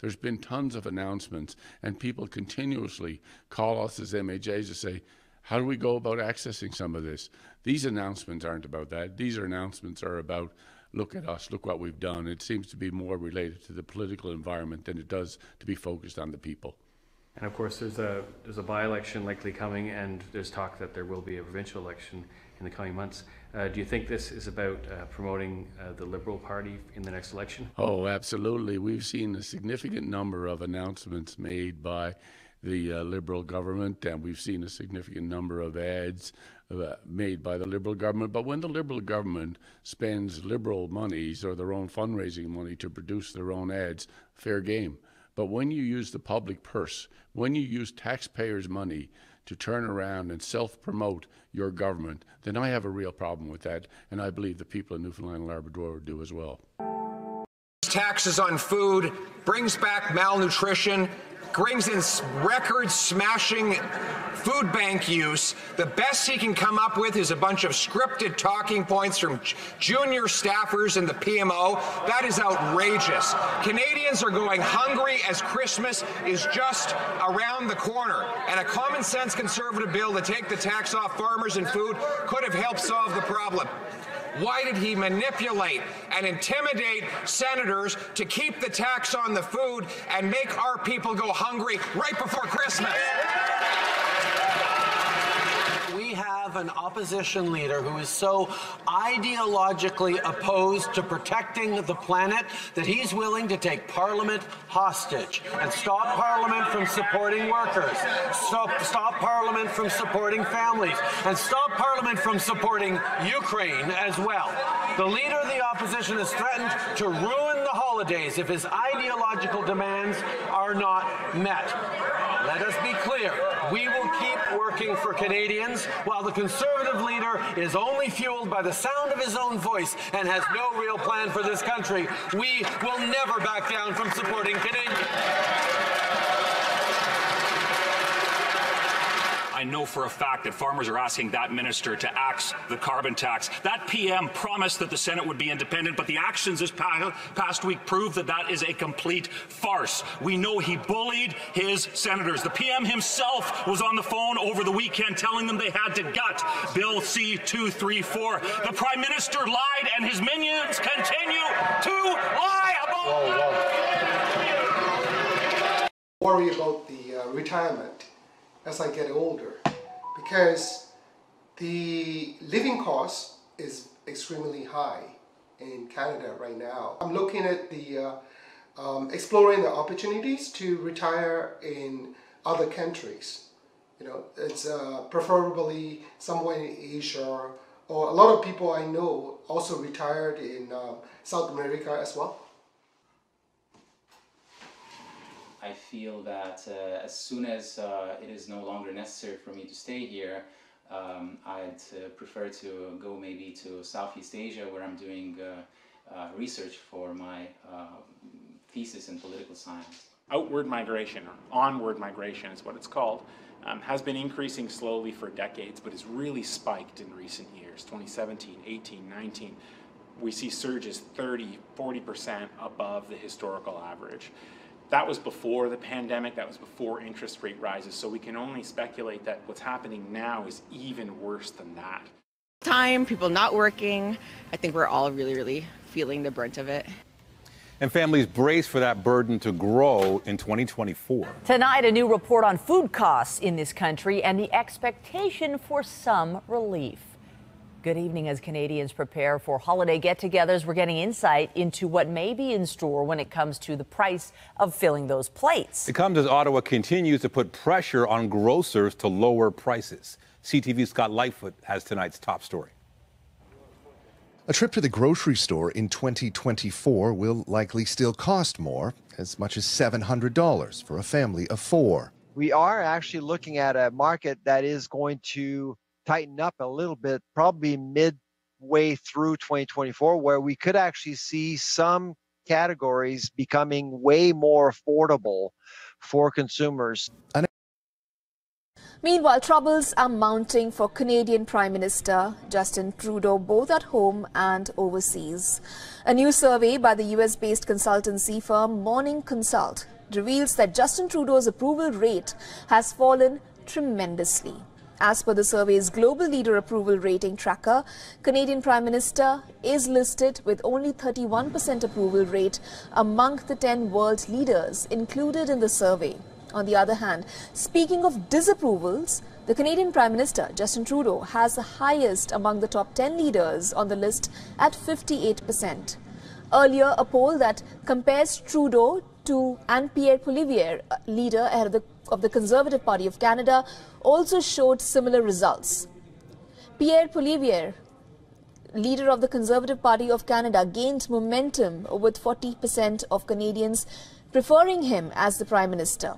There's been tons of announcements, and people continuously call us as MAJs to say, how do we go about accessing some of this? These announcements aren't about that. These announcements are about, look at us, look what we've done. It seems to be more related to the political environment than it does to be focused on the people. And of course, there's a by-election likely coming, and there's talk that there will be a provincial election in the coming months. Do you think this is about promoting the Liberal Party in the next election? Oh, absolutely. We've seen a significant number of announcements made by the Liberal government, and we've seen a significant number of ads made by the Liberal government. But when the Liberal government spends Liberal monies or their own fundraising money to produce their own ads, fair game. But when you use the public purse, when you use taxpayers' money to turn around and self-promote your government, then I have a real problem with that, and I believe the people in Newfoundland and Labrador do as well. Taxes on food, brings back malnutrition, brings in record-smashing food bank use. The best he can come up with is a bunch of scripted talking points from junior staffers in the PMO. That is outrageous. Canadians are going hungry as Christmas is just around the corner. And a common-sense Conservative bill to take the tax off farmers and food could have helped solve the problem. Why did he manipulate and intimidate senators to keep the tax on the food and make our people go hungry right before Christmas? We have an opposition leader who is so ideologically opposed to protecting the planet that he's willing to take Parliament hostage and stop Parliament from supporting workers, stop Parliament from supporting families, and stop Parliament from supporting Ukraine as well. The leader of the opposition has threatened to ruin the holidays if his ideological demands are not met. Let us be clear, we will keep working for Canadians while the Conservative leader is only fueled by the sound of his own voice and has no real plan for this country. We will never back down from supporting Canadians. I know for a fact that farmers are asking that minister to axe the carbon tax. That PM promised that the Senate would be independent, but the actions this past week prove that that is a complete farce. We know he bullied his senators. The PM himself was on the phone over the weekend telling them they had to gut Bill C-234. The Prime Minister lied, and his minions continue to lie about it. Worry about the retirement as I get older, because the living cost is extremely high in Canada right now. I'm looking at exploring the opportunities to retire in other countries. You know, it's preferably somewhere in Asia, or a lot of people I know also retired in South America as well. I feel that as soon as it is no longer necessary for me to stay here, I'd prefer to go maybe to Southeast Asia, where I'm doing research for my thesis in political science. Outward migration, or onward migration is what it's called, has been increasing slowly for decades, but has really spiked in recent years, 2017, 18, 19. We see surges 30, 40% above the historical average. That was before the pandemic, that was before interest rate rises, so we can only speculate that what's happening now is even worse than that. Time, people not working, I think we're all really feeling the brunt of it. And families brace for that burden to grow in 2024. Tonight, a new report on food costs in this country and the expectation for some relief. Good evening. As Canadians prepare for holiday get-togethers, we're getting insight into what may be in store when it comes to the price of filling those plates. It comes as Ottawa continues to put pressure on grocers to lower prices. CTV's Scott Lightfoot has tonight's top story. A trip to the grocery store in 2024 will likely still cost more, as much as $700 for a family of four. We are actually looking at a market that is going to tighten up a little bit, probably midway through 2024, where we could actually see some categories becoming way more affordable for consumers. Meanwhile, troubles are mounting for Canadian Prime Minister Justin Trudeau, both at home and overseas. A new survey by the US-based consultancy firm Morning Consult reveals that Justin Trudeau's approval rate has fallen tremendously. As per the survey's Global Leader Approval Rating Tracker, Canadian Prime Minister is listed with only 31% approval rate among the 10 world leaders included in the survey. On the other hand, speaking of disapprovals, the Canadian Prime Minister, Justin Trudeau, has the highest among the top 10 leaders on the list at 58%. Earlier, a poll that compares Trudeau and Pierre Poilievre, leader of the Conservative Party of Canada, also showed similar results. Pierre Poilievre, leader of the Conservative Party of Canada, gained momentum with 40% of Canadians preferring him as the Prime Minister.